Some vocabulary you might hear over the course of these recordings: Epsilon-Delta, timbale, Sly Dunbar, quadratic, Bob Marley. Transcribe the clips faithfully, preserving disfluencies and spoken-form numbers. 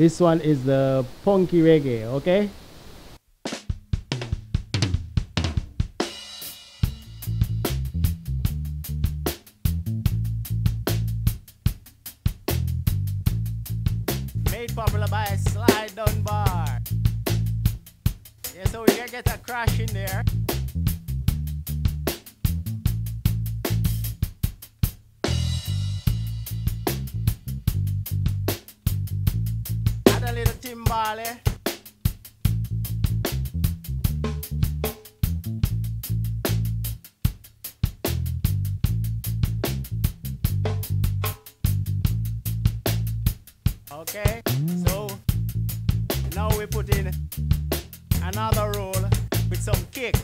This one is the punky reggae, okay? Made popular by Sly Dunbar. Yeah, so we can get a crash in there. A little timbale. Okay, so now we put in another roll with some kick.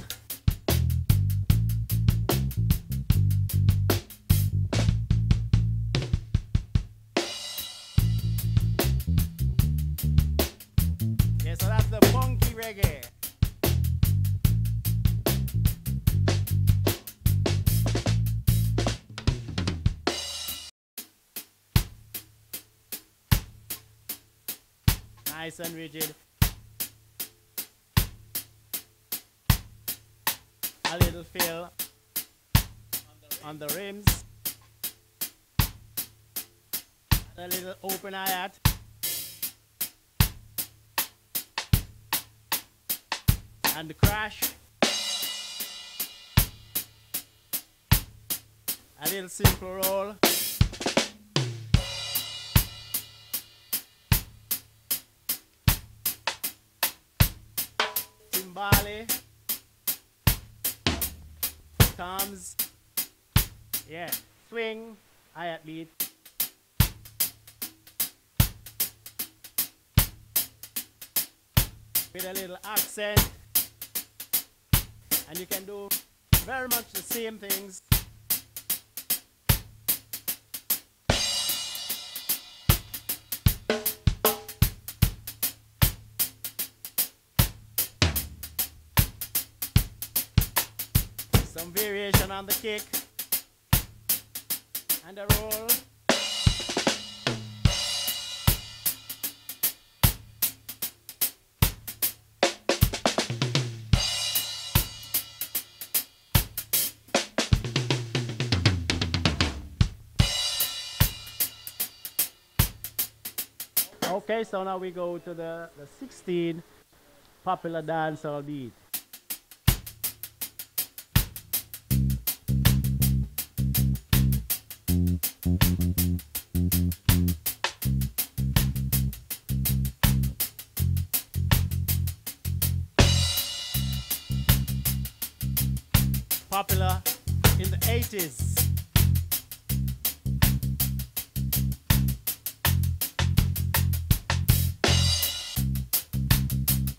So that's the funky reggae. Nice and rigid. A little fill on the rims. A little open hi-hat. And the crash. A little simple roll. Timbale. Toms. Yeah. Swing. Hi-hat beat. With a little accent. And you can do very much the same things. Some variation on the kick and a roll. Okay, so now we go to the, the sixteen popular dancehall beat. Popular in the eighties.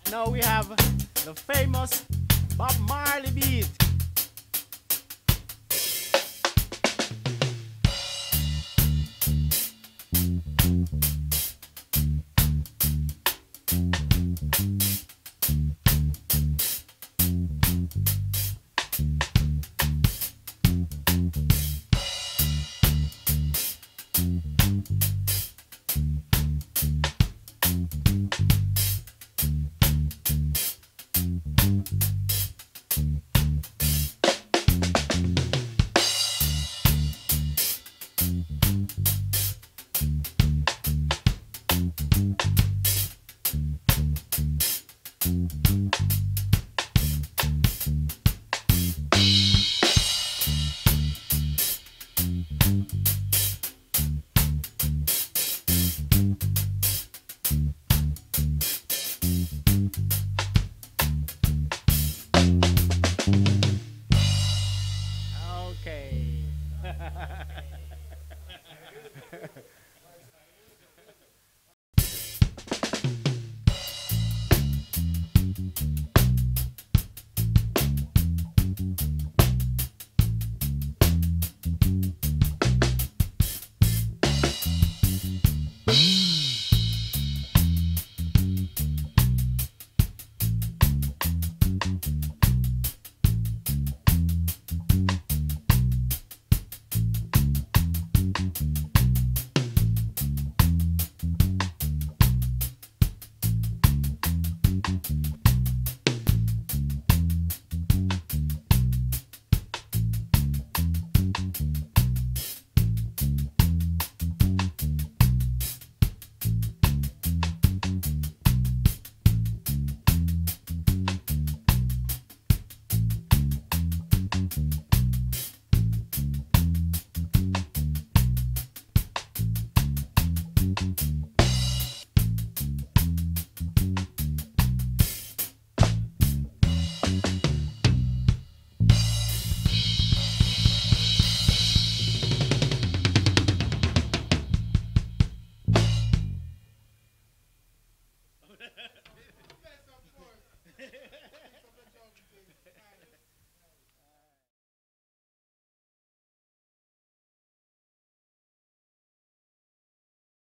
Now we have the famous Bob Marley beat.